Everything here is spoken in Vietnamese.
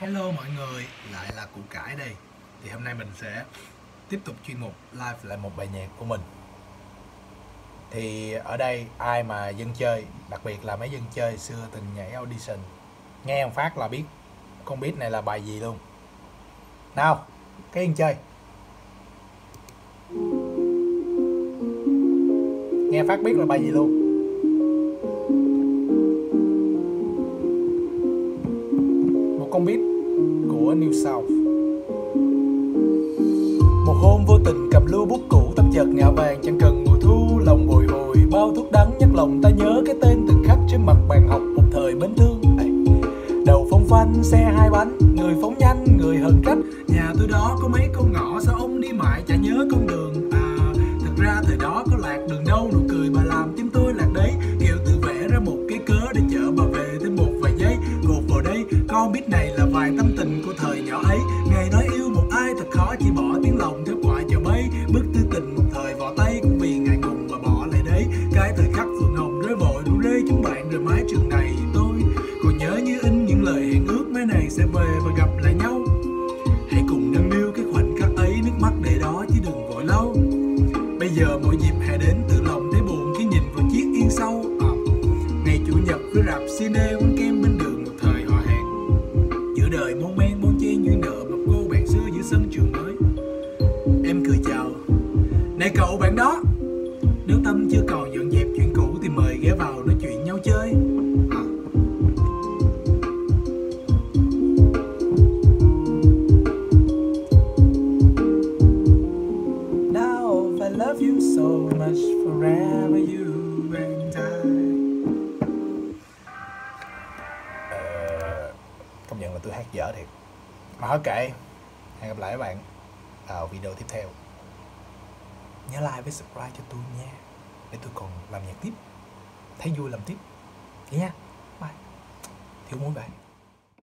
Hello mọi người, lại là Củ Cải đây. Thì hôm nay mình sẽ tiếp tục chuyên mục live lại một bài nhạc của mình. Thì ở đây ai mà dân chơi, đặc biệt là mấy dân chơi xưa từng nhảy audition, nghe một phát là biết không biết này là bài gì luôn. Nào, cái dân chơi nghe phát biết là bài gì luôn. Một con beat của Newsoulz. Một hôm vô tình cầm lưu bút cũ, tâm chợt ngạo vàng chẳng cần mùa thu, lòng bồi hồi bao thuốc đắng nhắc lòng ta nhớ cái tên từng khắc trên mặt bàn học một thời mến thương. Đầu phong phanh xe hai bánh, người phóng nhanh người hờn trách, nhà tôi đó có mấy con ngõ sao ông đi mãi chả nhớ con đường. Thật ra thời đó có lạc đường đâu, nụ cười bà làm tim tôi lạc đấy, kiểu tự vẽ ra một cái cớ để chở bà về thêm một vài giây. Cột vào đây con biết này là vài tâm tình của thời nhỏ ấy, ngày nói yêu một ai thật khó chỉ bỏ tiếng lòng theo quả chợ bay, bức tư tình một thời vỏ tay cũng vì ngại ngùng mà bỏ lại đấy. Cái thời khắc phượng hồng rơi vội đủ rê chúng bạn rồi mái trường này tôi còn nhớ như in những lời hẹn ước mai này sẽ về và gặp lại nhau. Hãy cùng nâng niu cái khoảnh khắc ấy, nước mắt để đó chứ đừng vội lâu. Bây giờ mỗi dịp hè đến tự lòng thấy buồn khi nhìn vào chiếc yên sâu. Ngày chủ nhật cứ rạp cine quán kem bên đường một thời hòa hẹn, giữa đời mong men mong che duyên nợ một cô bạn xưa giữa sân trường mới. Em cười chào, này cậu bạn đó, nếu tâm chưa còn dọn dẹp chuyện cũ thì mời ghé vào nói chuyện nhau chơi. Love you so much forever you and I. Công nhận là tôi hát dở thiệt. Mà thôi kệ. Hẹn gặp lại các bạn vào video tiếp theo. Nhớ like với subscribe cho tôi nha, để tôi còn làm nhạc tiếp. Thấy vui làm tiếp. Vậy nha. Bye. Thiếu muối bạn.